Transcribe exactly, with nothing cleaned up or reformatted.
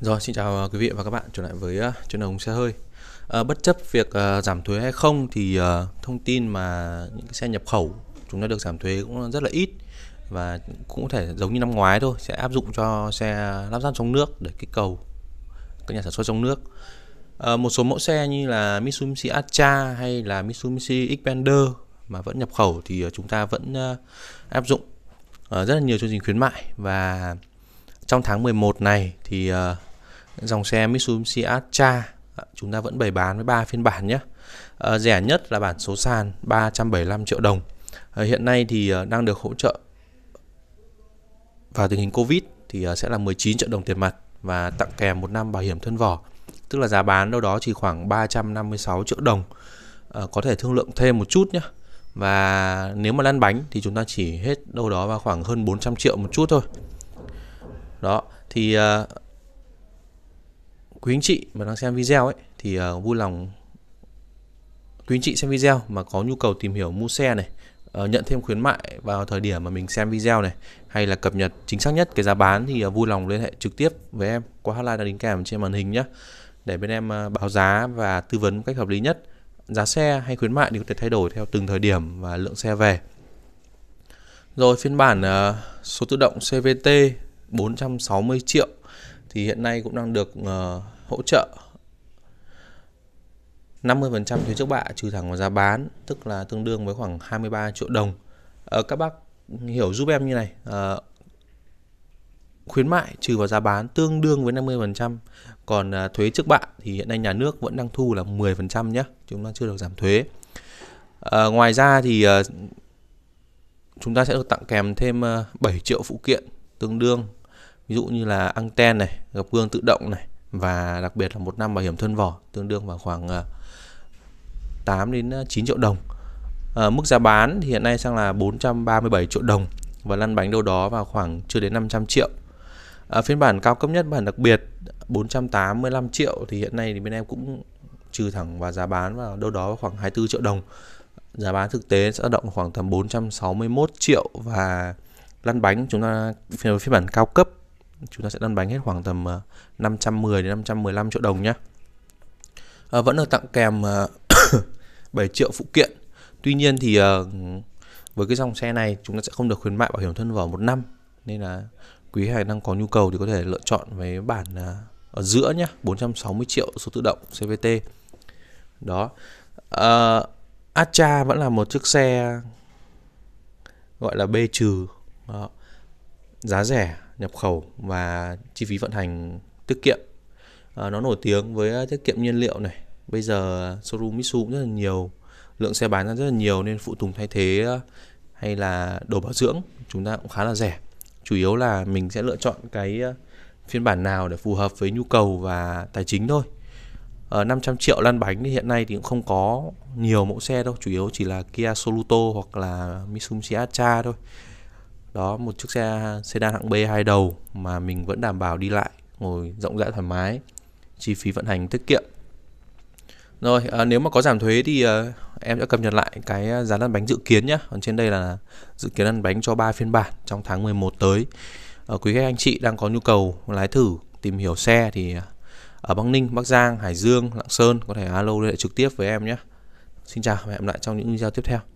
Rồi, xin chào quý vị và các bạn, trở lại với chuyên đồng xe hơi. à, Bất chấp việc à, giảm thuế hay không thì à, thông tin mà những cái xe nhập khẩu chúng ta được giảm thuế cũng rất là ít. Và cũng có thể giống như năm ngoái thôi, sẽ áp dụng cho xe lắp ráp trong nước để kích cầu các nhà sản xuất trong nước. à, Một số mẫu xe như là Mitsubishi Attrage hay là Mitsubishi Xpander mà vẫn nhập khẩu thì chúng ta vẫn à, áp dụng à, rất là nhiều chương trình khuyến mại. Và trong tháng mười một này thì uh, dòng xe Mitsubishi Attrage chúng ta vẫn bày bán với ba phiên bản nhé. Uh, rẻ nhất là bản số sàn ba trăm bảy mươi lăm triệu đồng. Uh, hiện nay thì uh, đang được hỗ trợ vào tình hình Covid thì uh, sẽ là mười chín triệu đồng tiền mặt và tặng kèm một năm bảo hiểm thân vỏ. Tức là giá bán đâu đó chỉ khoảng ba trăm năm mươi sáu triệu đồng. Uh, có thể thương lượng thêm một chút nhé. Và nếu mà lăn bánh thì chúng ta chỉ hết đâu đó vào khoảng hơn bốn trăm triệu một chút thôi. Đó thì uh, quý anh chị mà đang xem video ấy thì uh, vui lòng quý anh chị xem video mà có nhu cầu tìm hiểu mua xe này, uh, nhận thêm khuyến mại vào thời điểm mà mình xem video này, hay là cập nhật chính xác nhất cái giá bán thì uh, vui lòng liên hệ trực tiếp với em qua hotline đang đính kèm trên màn hình nhé, để bên em uh, báo giá và tư vấn một cách hợp lý nhất. Giá xe hay khuyến mại thì có thể thay đổi theo từng thời điểm và lượng xe về. Rồi phiên bản uh, số tự động xê vê tê bốn trăm sáu mươi triệu thì hiện nay cũng đang được uh, hỗ trợ năm mươi phần trăm thuế trước bạ trừ thẳng vào giá bán, tức là tương đương với khoảng hai mươi ba triệu đồng. Uh, các bác hiểu giúp em như này, uh, khuyến mại trừ vào giá bán tương đương với năm mươi phần trăm, còn uh, thuế trước bạ thì hiện nay nhà nước vẫn đang thu là mười phần trăm nhé, chúng ta chưa được giảm thuế. Uh, ngoài ra thì uh, chúng ta sẽ được tặng kèm thêm uh, bảy triệu phụ kiện tương đương, ví dụ như là anten này, gập gương tự động này, và đặc biệt là một năm bảo hiểm thân vỏ tương đương vào khoảng tám đến chín triệu đồng. À, mức giá bán thì hiện nay sang là bốn trăm ba mươi bảy triệu đồng và lăn bánh đâu đó vào khoảng chưa đến năm trăm triệu. À, phiên bản cao cấp nhất, bản đặc biệt bốn trăm tám mươi lăm triệu thì hiện nay thì bên em cũng trừ thẳng vào giá bán vào đâu đó vào khoảng hai mươi tư triệu đồng. Giá bán thực tế sẽ dao động khoảng tầm bốn trăm sáu mươi mốt triệu và lăn bánh chúng ta phiên bản cao cấp chúng ta sẽ lăn bánh hết khoảng tầm năm trăm mười đến năm trăm mười lăm triệu đồng nhé. À, vẫn được tặng kèm bảy triệu phụ kiện. Tuy nhiên thì uh, với cái dòng xe này chúng ta sẽ không được khuyến mại bảo hiểm thân vỏ một năm, nên là quý khách đang có nhu cầu thì có thể lựa chọn với bản uh, ở giữa nhé, bốn trăm sáu mươi triệu số tự động xê vê tê. Đó, uh, Attrage vẫn là một chiếc xe gọi là B trừ. Đó. Giá rẻ, nhập khẩu và chi phí vận hành tiết kiệm. à, Nó nổi tiếng với tiết kiệm nhiên liệu này. Bây giờ showroom Mitsu cũng rất là nhiều, lượng xe bán ra rất là nhiều, nên phụ tùng thay thế hay là đồ bảo dưỡng chúng ta cũng khá là rẻ. Chủ yếu là mình sẽ lựa chọn cái phiên bản nào để phù hợp với nhu cầu và tài chính thôi. à, năm trăm triệu lăn bánh thì hiện nay thì cũng không có nhiều mẫu xe đâu, chủ yếu chỉ là Kia Soluto hoặc là Mitsubishi Attrage thôi. Đó, một chiếc xe sedan hạng B hai đầu mà mình vẫn đảm bảo đi lại, ngồi rộng rãi thoải mái, chi phí vận hành tiết kiệm. Rồi, à, nếu mà có giảm thuế thì à, em sẽ cập nhật lại cái giá lăn bánh dự kiến nhé. Còn trên đây là dự kiến lăn bánh cho ba phiên bản trong tháng mười một tới. À, quý khách anh chị đang có nhu cầu lái thử, tìm hiểu xe thì à, ở Bắc Ninh, Bắc Giang, Hải Dương, Lạng Sơn có thể alo liên hệ trực tiếp với em nhé. Xin chào và hẹn gặp lại trong những video tiếp theo.